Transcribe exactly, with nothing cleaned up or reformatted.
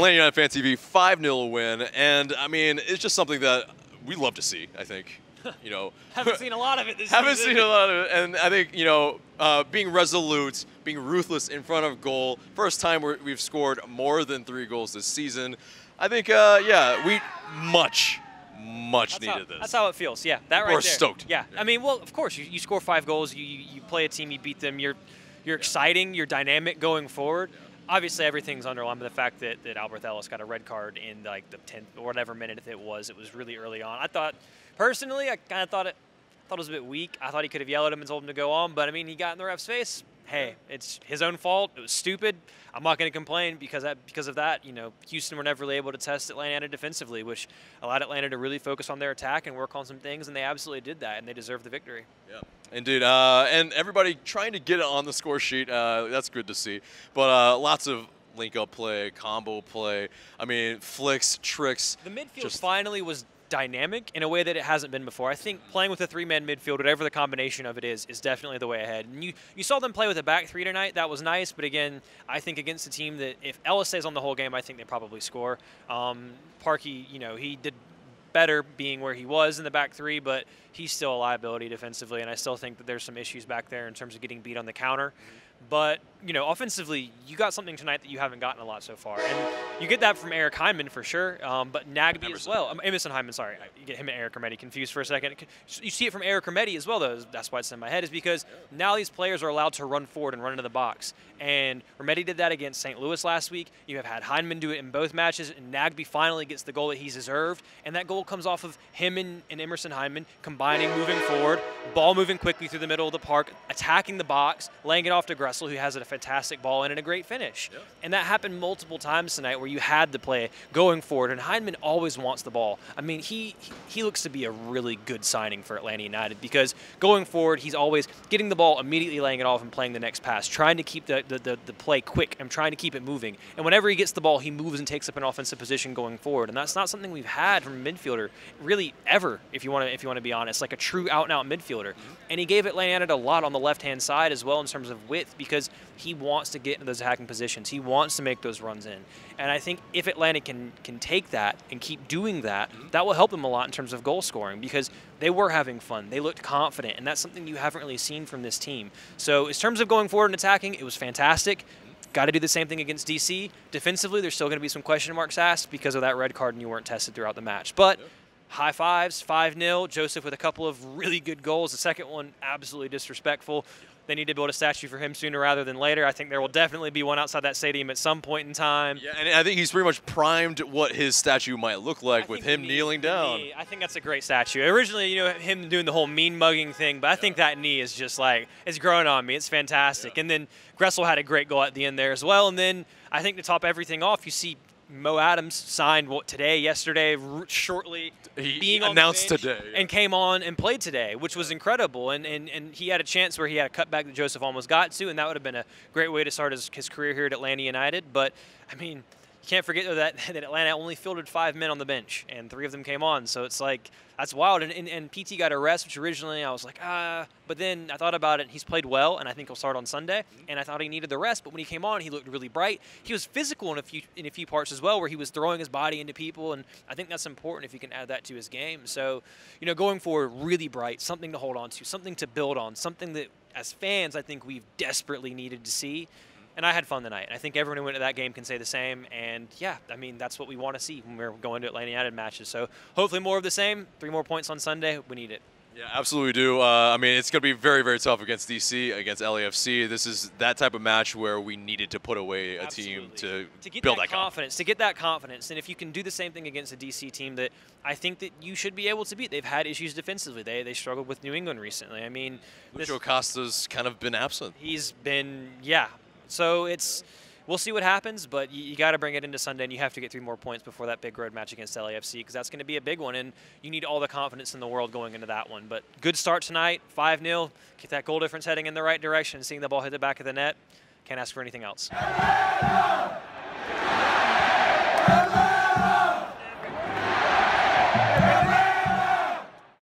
Atlanta United Fan T V, five nil win, and I mean, it's just something that we love to see, I think. You know, haven't seen a lot of it this haven't season. Seen a lot of it, and I think, you know, uh, being resolute, being ruthless in front of goal, first time we're, we've scored more than three goals this season. I think, uh, yeah, we much, much that's needed how, this. That's how it feels, yeah. That right there. We're stoked. Yeah. yeah, I mean, well, of course, you, you score five goals, you, you play a team, you beat them, you're, you're yeah. exciting, you're dynamic going forward. Yeah. Obviously, everything's underlined by the fact that, that Alberth Elis got a red card in like the tenth or whatever minute it was. It was really early on. I thought, personally, I kind of thought it, thought it was a bit weak. I thought he could have yelled at him and told him to go on. But I mean, he got in the ref's face. Hey, it's his own fault. It was stupid. I'm not going to complain because that, because of that, you know, Houston were never really able to test Atlanta defensively, which allowed Atlanta to really focus on their attack and work on some things, and they absolutely did that, and they deserved the victory. Yeah, indeed. Uh, and everybody trying to get it on the score sheet, uh, that's good to see. But uh, lots of link-up play, combo play, I mean, flicks, tricks. The midfield just finally was dynamic in a way that it hasn't been before. I think playing with a three-man midfield, whatever the combination of it is, is definitely the way ahead. And you, you saw them play with a back three tonight. That was nice, but again, I think against a team that if Ellis stays on the whole game, I think they probably score. Um, Parkey, you know, he did better being where he was in the back three, but he's still a liability defensively, and I still think that there's some issues back there in terms of getting beat on the counter. But, you know, offensively, you got something tonight that you haven't gotten a lot so far. And you get that from Eric Hyman for sure, um, but Nagbe Emerson. as well. Um, Emerson Hyman, sorry. You get him and Eric Remedi confused for a second. You see it from Eric Remedi as well, though. That's why it's in my head, is because now these players are allowed to run forward and run into the box. And Remedi did that against Saint Louis last week. You have had Hyman do it in both matches, and Nagbe finally gets the goal that he's deserved. And that goal comes off of him and, and Emerson Hyman combining, moving forward, ball moving quickly through the middle of the park, attacking the box, laying it off to Gressel, who has a fantastic ball in and a great finish. Yep. And that happened multiple times tonight where you had the play going forward, and Hyndman always wants the ball. I mean, he, he looks to be a really good signing for Atlanta United because going forward, he's always getting the ball, immediately laying it off and playing the next pass, trying to keep the, the, the, the play quick and trying to keep it moving. And whenever he gets the ball, he moves and takes up an offensive position going forward. And that's not something we've had from a midfielder really ever, if you want to, if you want to be honest, like a true out-and-out midfielder. Mm-hmm. And he gave Atlanta United a lot on the left-hand side as well in terms of width, because he wants to get into those attacking positions. He wants to make those runs in. And I think if Atlanta can can take that and keep doing that, that will help them a lot in terms of goal scoring, because they were having fun. They looked confident, and that's something you haven't really seen from this team. So in terms of going forward and attacking, it was fantastic. Got to do the same thing against D C. Defensively, there's still going to be some question marks asked because of that red card and you weren't tested throughout the match. But yeah. High fives, five nil. Josef with a couple of really good goals. The second one, absolutely disrespectful. They need to build a statue for him sooner rather than later. I think there will definitely be one outside that stadium at some point in time. Yeah, and I think he's pretty much primed what his statue might look like with him kneeling down. I think that's a great statue. Originally, you know, him doing the whole mean mugging thing, but I think that knee is just like, it's growing on me. It's fantastic. And then Gressel had a great goal at the end there as well. And then I think to top everything off, you see Mo Adams signed what today, yesterday, shortly. He being announced today, yeah. and came on and played today, which was incredible. And, and and he had a chance where he had a cutback that Josef almost got to, and that would have been a great way to start his, his career here at Atlanta United. But I mean, you can't forget though that that Atlanta only fielded five men on the bench, and three of them came on. So it's like, that's wild. And, and, and P T got a rest, which originally I was like, ah. But then I thought about it. He's played well, and I think he'll start on Sunday. And I thought he needed the rest. But when he came on, he looked really bright. He was physical in a few in a few parts as well, where he was throwing his body into people. And I think that's important if you can add that to his game. So, you know, going forward, really bright, something to hold on to, something to build on, something that as fans I think we've desperately needed to see. And I had fun tonight. I think everyone who went to that game can say the same. And, yeah, I mean, that's what we want to see when we're going to Atlanta United matches. So hopefully more of the same. Three more points on Sunday. We need it. Yeah, absolutely do. Uh, I mean, it's going to be very, very tough against D C, against L A F C. This is that type of match where we needed to put away a absolutely. team to, to get build that, that confidence, confidence. To get that confidence. And if you can do the same thing against a D C team that I think that you should be able to beat. They've had issues defensively. They they struggled with New England recently. I mean, Lucho Costa's kind of been absent. He's been, yeah. So it's, we'll see what happens, but you, you got to bring it into Sunday, and you have to get three more points before that big road match against L A F C, because that's going to be a big one, and you need all the confidence in the world going into that one. But good start tonight, five nil, get that goal difference heading in the right direction, seeing the ball hit the back of the net. Can't ask for anything else.